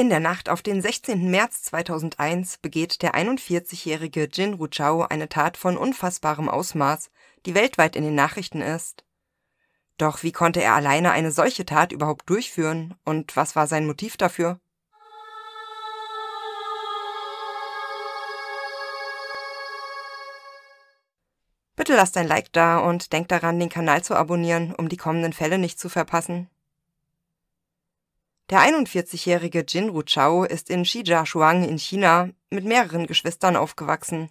In der Nacht auf den 16. März 2001 begeht der 41-jährige Jin Ruchao eine Tat von unfassbarem Ausmaß, die weltweit in den Nachrichten ist. Doch wie konnte er alleine eine solche Tat überhaupt durchführen und was war sein Motiv dafür? Bitte lass dein Like da und denk daran, den Kanal zu abonnieren, um die kommenden Fälle nicht zu verpassen. Der 41-jährige Jin Ruchao ist in Shijiazhuang in China mit mehreren Geschwistern aufgewachsen.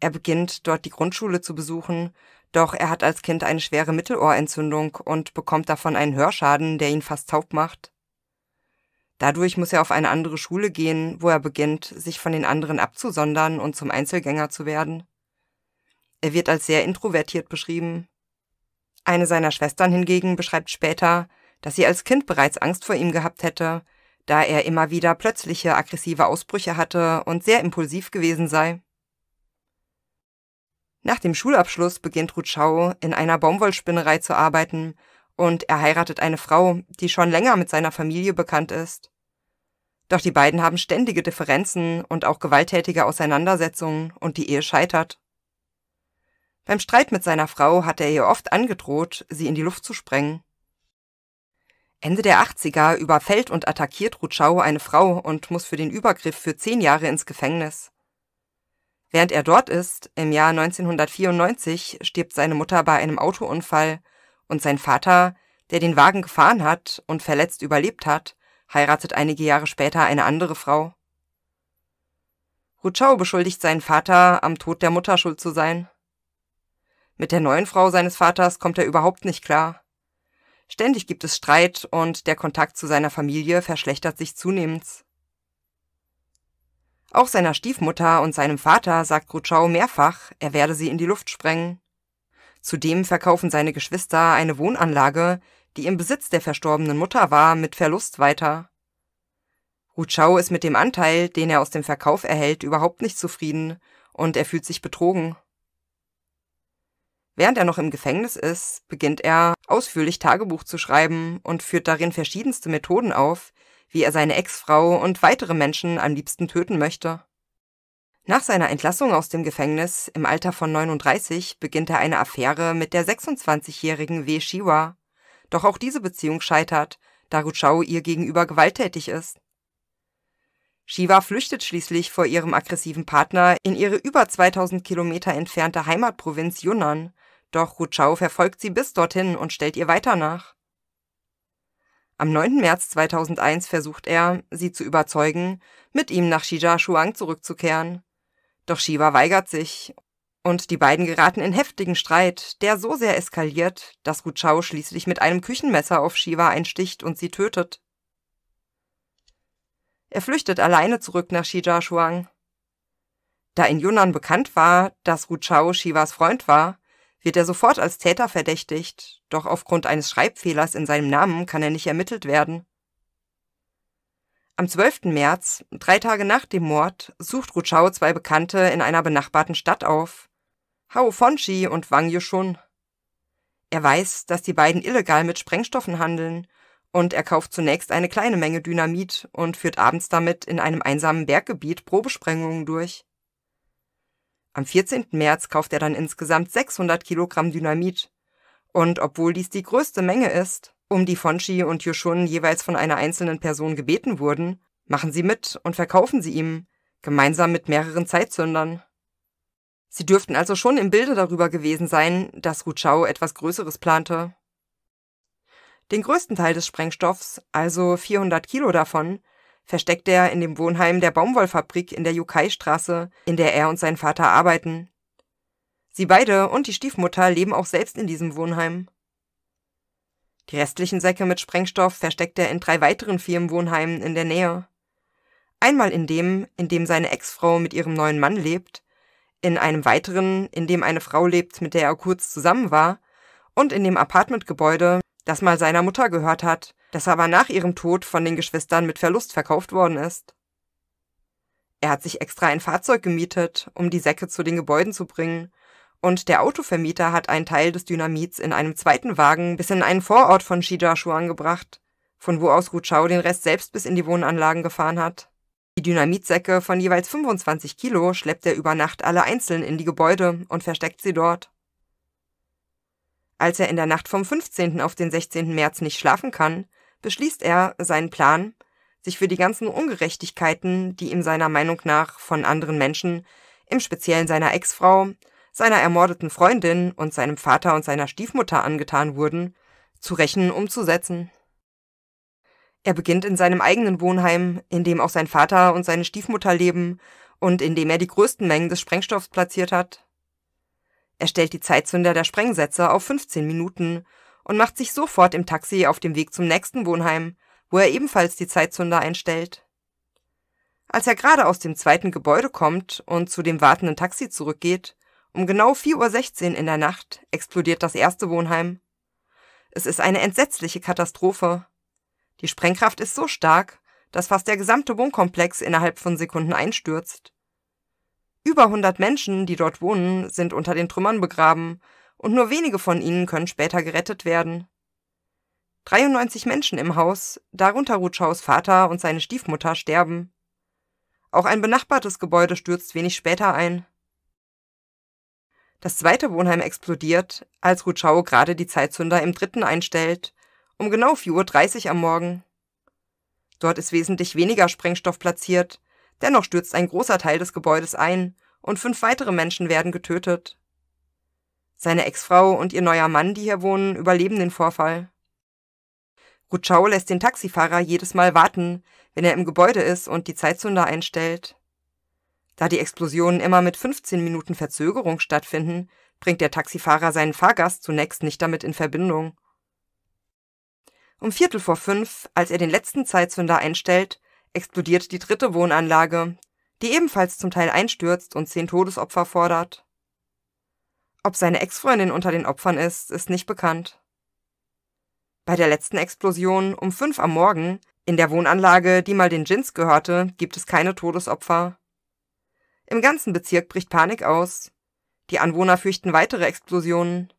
Er beginnt, dort die Grundschule zu besuchen, doch er hat als Kind eine schwere Mittelohrentzündung und bekommt davon einen Hörschaden, der ihn fast taub macht. Dadurch muss er auf eine andere Schule gehen, wo er beginnt, sich von den anderen abzusondern und zum Einzelgänger zu werden. Er wird als sehr introvertiert beschrieben. Eine seiner Schwestern hingegen beschreibt später, dass sie als Kind bereits Angst vor ihm gehabt hätte, da er immer wieder plötzliche aggressive Ausbrüche hatte und sehr impulsiv gewesen sei. Nach dem Schulabschluss beginnt Ruchao in einer Baumwollspinnerei zu arbeiten und er heiratet eine Frau, die schon länger mit seiner Familie bekannt ist. Doch die beiden haben ständige Differenzen und auch gewalttätige Auseinandersetzungen und die Ehe scheitert. Beim Streit mit seiner Frau hat er ihr oft angedroht, sie in die Luft zu sprengen. Ende der 80er überfällt und attackiert Ruchao eine Frau und muss für den Übergriff für 10 Jahre ins Gefängnis. Während er dort ist, im Jahr 1994, stirbt seine Mutter bei einem Autounfall und sein Vater, der den Wagen gefahren hat und verletzt überlebt hat, heiratet einige Jahre später eine andere Frau. Ruchao beschuldigt seinen Vater, am Tod der Mutter schuld zu sein. Mit der neuen Frau seines Vaters kommt er überhaupt nicht klar. Ständig gibt es Streit und der Kontakt zu seiner Familie verschlechtert sich zunehmend. Auch seiner Stiefmutter und seinem Vater sagt Ruchao mehrfach, er werde sie in die Luft sprengen. Zudem verkaufen seine Geschwister eine Wohnanlage, die im Besitz der verstorbenen Mutter war, mit Verlust weiter. Ruchao ist mit dem Anteil, den er aus dem Verkauf erhält, überhaupt nicht zufrieden und er fühlt sich betrogen. Während er noch im Gefängnis ist, beginnt er, ausführlich Tagebuch zu schreiben und führt darin verschiedenste Methoden auf, wie er seine Ex-Frau und weitere Menschen am liebsten töten möchte. Nach seiner Entlassung aus dem Gefängnis im Alter von 39 beginnt er eine Affäre mit der 26-jährigen Wei Shiwa. Doch auch diese Beziehung scheitert, da Ruchao ihr gegenüber gewalttätig ist. Shiwa flüchtet schließlich vor ihrem aggressiven Partner in ihre über 2000 Kilometer entfernte Heimatprovinz Yunnan. Doch Ruchao verfolgt sie bis dorthin und stellt ihr weiter nach. Am 9. März 2001 versucht er, sie zu überzeugen, mit ihm nach Shijiazhuang zurückzukehren. Doch Shiwa weigert sich und die beiden geraten in heftigen Streit, der so sehr eskaliert, dass Ruchao schließlich mit einem Küchenmesser auf Shiwa einsticht und sie tötet. Er flüchtet alleine zurück nach Shijiazhuang. Da in Yunnan bekannt war, dass Ruchao Shiwas Freund war, wird er sofort als Täter verdächtigt, doch aufgrund eines Schreibfehlers in seinem Namen kann er nicht ermittelt werden. Am 12. März, 3 Tage nach dem Mord, sucht Ruchao 2 Bekannte in einer benachbarten Stadt auf, Hao Fengqi und Wang Yishun. Er weiß, dass die beiden illegal mit Sprengstoffen handeln und er kauft zunächst eine kleine Menge Dynamit und führt abends damit in einem einsamen Berggebiet Probesprengungen durch. Am 14. März kauft er dann insgesamt 600 Kilogramm Dynamit. Und obwohl dies die größte Menge ist, um die Fengqi und Yishun jeweils von einer einzelnen Person gebeten wurden, machen sie mit und verkaufen sie ihm, gemeinsam mit mehreren Zeitzündern. Sie dürften also schon im Bilde darüber gewesen sein, dass Ruchao etwas Größeres plante. Den größten Teil des Sprengstoffs, also 400 Kilo davon, versteckt er in dem Wohnheim der Baumwollfabrik in der Yukai-Straße, in der er und sein Vater arbeiten. Sie beide und die Stiefmutter leben auch selbst in diesem Wohnheim. Die restlichen Säcke mit Sprengstoff versteckt er in 3 weiteren Firmenwohnheimen in der Nähe. Einmal in dem seine Ex-Frau mit ihrem neuen Mann lebt, in einem weiteren, in dem eine Frau lebt, mit der er kurz zusammen war, und in dem Apartmentgebäude, das mal seiner Mutter gehört hat, das aber nach ihrem Tod von den Geschwistern mit Verlust verkauft worden ist. Er hat sich extra ein Fahrzeug gemietet, um die Säcke zu den Gebäuden zu bringen, und der Autovermieter hat einen Teil des Dynamits in einem zweiten Wagen bis in einen Vorort von Shijiazhuang gebracht, von wo aus Ruchao den Rest selbst bis in die Wohnanlagen gefahren hat. Die Dynamitsäcke von jeweils 25 Kilo schleppt er über Nacht alle einzeln in die Gebäude und versteckt sie dort. Als er in der Nacht vom 15. auf den 16. März nicht schlafen kann, beschließt er seinen Plan, sich für die ganzen Ungerechtigkeiten, die ihm seiner Meinung nach von anderen Menschen, im Speziellen seiner Ex-Frau, seiner ermordeten Freundin und seinem Vater und seiner Stiefmutter angetan wurden, zu rächen umzusetzen. Er beginnt in seinem eigenen Wohnheim, in dem auch sein Vater und seine Stiefmutter leben und in dem er die größten Mengen des Sprengstoffs platziert hat. Er stellt die Zeitzünder der Sprengsätze auf 15 Minuten und macht sich sofort im Taxi auf dem Weg zum nächsten Wohnheim, wo er ebenfalls die Zeitzünder einstellt. Als er gerade aus dem zweiten Gebäude kommt und zu dem wartenden Taxi zurückgeht, um genau 4:16 Uhr in der Nacht explodiert das erste Wohnheim. Es ist eine entsetzliche Katastrophe. Die Sprengkraft ist so stark, dass fast der gesamte Wohnkomplex innerhalb von Sekunden einstürzt. Über 100 Menschen, die dort wohnen, sind unter den Trümmern begraben und nur wenige von ihnen können später gerettet werden. 93 Menschen im Haus, darunter Ruchaos Vater und seine Stiefmutter, sterben. Auch ein benachbartes Gebäude stürzt wenig später ein. Das zweite Wohnheim explodiert, als Ruchao gerade die Zeitzünder im dritten einstellt, um genau 4:30 Uhr am Morgen. Dort ist wesentlich weniger Sprengstoff platziert, dennoch stürzt ein großer Teil des Gebäudes ein und 5 weitere Menschen werden getötet. Seine Ex-Frau und ihr neuer Mann, die hier wohnen, überleben den Vorfall. Ruchao lässt den Taxifahrer jedes Mal warten, wenn er im Gebäude ist und die Zeitzünder einstellt. Da die Explosionen immer mit 15 Minuten Verzögerung stattfinden, bringt der Taxifahrer seinen Fahrgast zunächst nicht damit in Verbindung. Um 4:45 Uhr, als er den letzten Zeitzünder einstellt, explodiert die dritte Wohnanlage, die ebenfalls zum Teil einstürzt und 10 Todesopfer fordert. Ob seine Ex-Freundin unter den Opfern ist, ist nicht bekannt. Bei der letzten Explosion um 5 Uhr am Morgen, in der Wohnanlage, die mal den Jins gehörte, gibt es keine Todesopfer. Im ganzen Bezirk bricht Panik aus. Die Anwohner fürchten weitere Explosionen.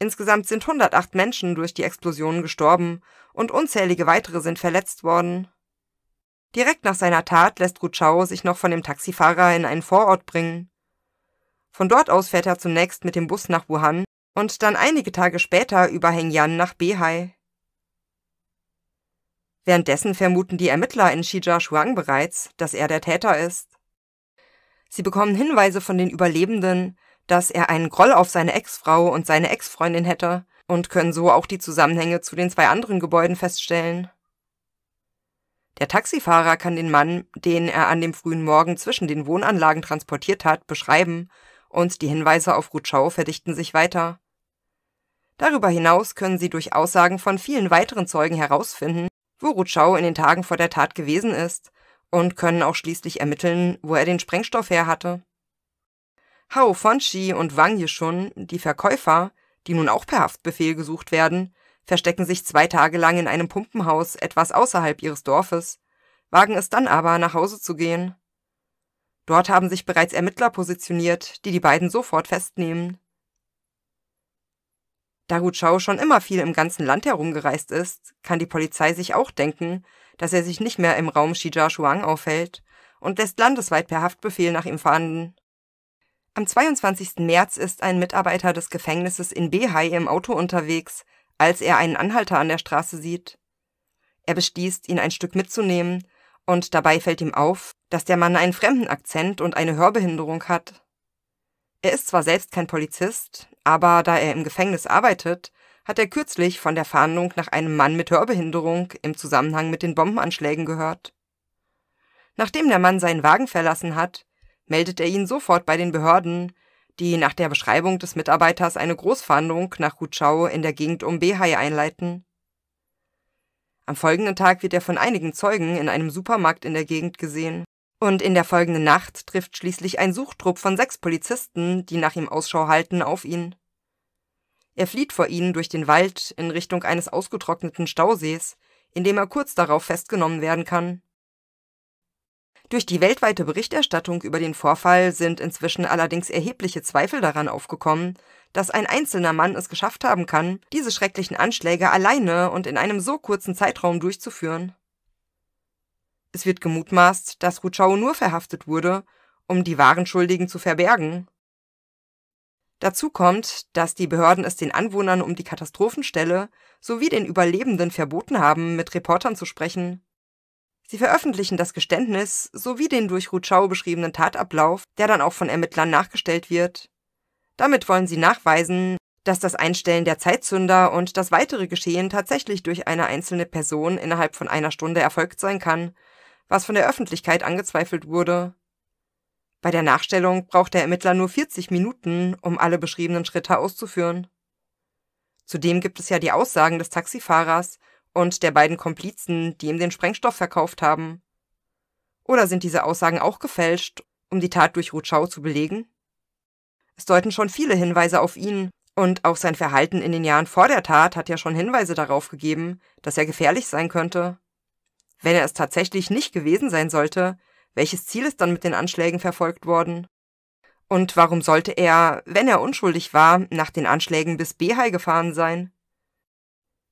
Insgesamt sind 108 Menschen durch die Explosionen gestorben und unzählige weitere sind verletzt worden. Direkt nach seiner Tat lässt Ruchao sich noch von dem Taxifahrer in einen Vorort bringen. Von dort aus fährt er zunächst mit dem Bus nach Wuhan und dann einige Tage später über Heng Yan nach Beihai. Währenddessen vermuten die Ermittler in Shijiazhuang bereits, dass er der Täter ist. Sie bekommen Hinweise von den Überlebenden, dass er einen Groll auf seine Ex-Frau und seine Ex-Freundin hätte und können so auch die Zusammenhänge zu den 2 anderen Gebäuden feststellen. Der Taxifahrer kann den Mann, den er an dem frühen Morgen zwischen den Wohnanlagen transportiert hat, beschreiben und die Hinweise auf Ruchao verdichten sich weiter. Darüber hinaus können sie durch Aussagen von vielen weiteren Zeugen herausfinden, wo Ruchao in den Tagen vor der Tat gewesen ist, und können auch schließlich ermitteln, wo er den Sprengstoff her hatte. Hao Fengqi und Wang Yishun, die Verkäufer, die nun auch per Haftbefehl gesucht werden, verstecken sich 2 Tage lang in einem Pumpenhaus etwas außerhalb ihres Dorfes, wagen es dann aber, nach Hause zu gehen. Dort haben sich bereits Ermittler positioniert, die die beiden sofort festnehmen. Da Ruchao schon immer viel im ganzen Land herumgereist ist, kann die Polizei sich auch denken, dass er sich nicht mehr im Raum Shijiazhuang aufhält und lässt landesweit per Haftbefehl nach ihm fahnden. Am 22. März ist ein Mitarbeiter des Gefängnisses in Beihai im Auto unterwegs, als er einen Anhalter an der Straße sieht. Er beschließt, ihn ein Stück mitzunehmen und dabei fällt ihm auf, dass der Mann einen fremden Akzent und eine Hörbehinderung hat. Er ist zwar selbst kein Polizist, aber da er im Gefängnis arbeitet, hat er kürzlich von der Fahndung nach einem Mann mit Hörbehinderung im Zusammenhang mit den Bombenanschlägen gehört. Nachdem der Mann seinen Wagen verlassen hat, meldet er ihn sofort bei den Behörden, die nach der Beschreibung des Mitarbeiters eine Großfahndung nach Ruchao in der Gegend um Beihai einleiten. Am folgenden Tag wird er von einigen Zeugen in einem Supermarkt in der Gegend gesehen. Und in der folgenden Nacht trifft schließlich ein Suchtrupp von 6 Polizisten, die nach ihm Ausschau halten, auf ihn. Er flieht vor ihnen durch den Wald in Richtung eines ausgetrockneten Stausees, in dem er kurz darauf festgenommen werden kann. Durch die weltweite Berichterstattung über den Vorfall sind inzwischen allerdings erhebliche Zweifel daran aufgekommen, dass ein einzelner Mann es geschafft haben kann, diese schrecklichen Anschläge alleine und in einem so kurzen Zeitraum durchzuführen. Es wird gemutmaßt, dass Ruchao nur verhaftet wurde, um die wahren Schuldigen zu verbergen. Dazu kommt, dass die Behörden es den Anwohnern um die Katastrophenstelle sowie den Überlebenden verboten haben, mit Reportern zu sprechen. Sie veröffentlichen das Geständnis sowie den durch Ruchao beschriebenen Tatablauf, der dann auch von Ermittlern nachgestellt wird. Damit wollen sie nachweisen, dass das Einstellen der Zeitzünder und das weitere Geschehen tatsächlich durch eine einzelne Person innerhalb von einer Stunde erfolgt sein kann, was von der Öffentlichkeit angezweifelt wurde. Bei der Nachstellung braucht der Ermittler nur 40 Minuten, um alle beschriebenen Schritte auszuführen. Zudem gibt es ja die Aussagen des Taxifahrers und der beiden Komplizen, die ihm den Sprengstoff verkauft haben. Oder sind diese Aussagen auch gefälscht, um die Tat durch Ruchao zu belegen? Es deuten schon viele Hinweise auf ihn, und auch sein Verhalten in den Jahren vor der Tat hat ja schon Hinweise darauf gegeben, dass er gefährlich sein könnte. Wenn er es tatsächlich nicht gewesen sein sollte, welches Ziel ist dann mit den Anschlägen verfolgt worden? Und warum sollte er, wenn er unschuldig war, nach den Anschlägen bis Beihai gefahren sein?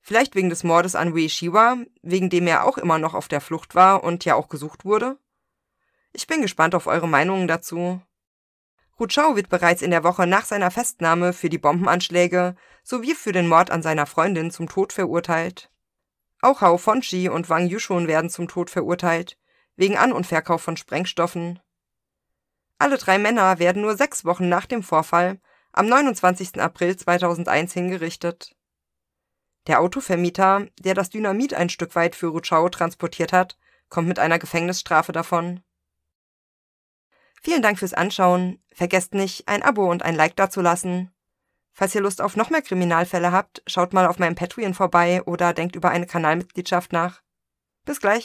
Vielleicht wegen des Mordes an Wei Shiwa, wegen dem er auch immer noch auf der Flucht war und ja auch gesucht wurde? Ich bin gespannt auf eure Meinungen dazu. Ruchao wird bereits in der Woche nach seiner Festnahme für die Bombenanschläge sowie für den Mord an seiner Freundin zum Tod verurteilt. Auch Hao Fengqi und Wang Yishun werden zum Tod verurteilt, wegen An- und Verkauf von Sprengstoffen. Alle drei Männer werden nur 6 Wochen nach dem Vorfall am 29. April 2001 hingerichtet. Der Autovermieter, der das Dynamit ein Stück weit für Ruchao transportiert hat, kommt mit einer Gefängnisstrafe davon. Vielen Dank fürs Anschauen. Vergesst nicht, ein Abo und ein Like dazulassen. Falls ihr Lust auf noch mehr Kriminalfälle habt, schaut mal auf meinem Patreon vorbei oder denkt über eine Kanalmitgliedschaft nach. Bis gleich!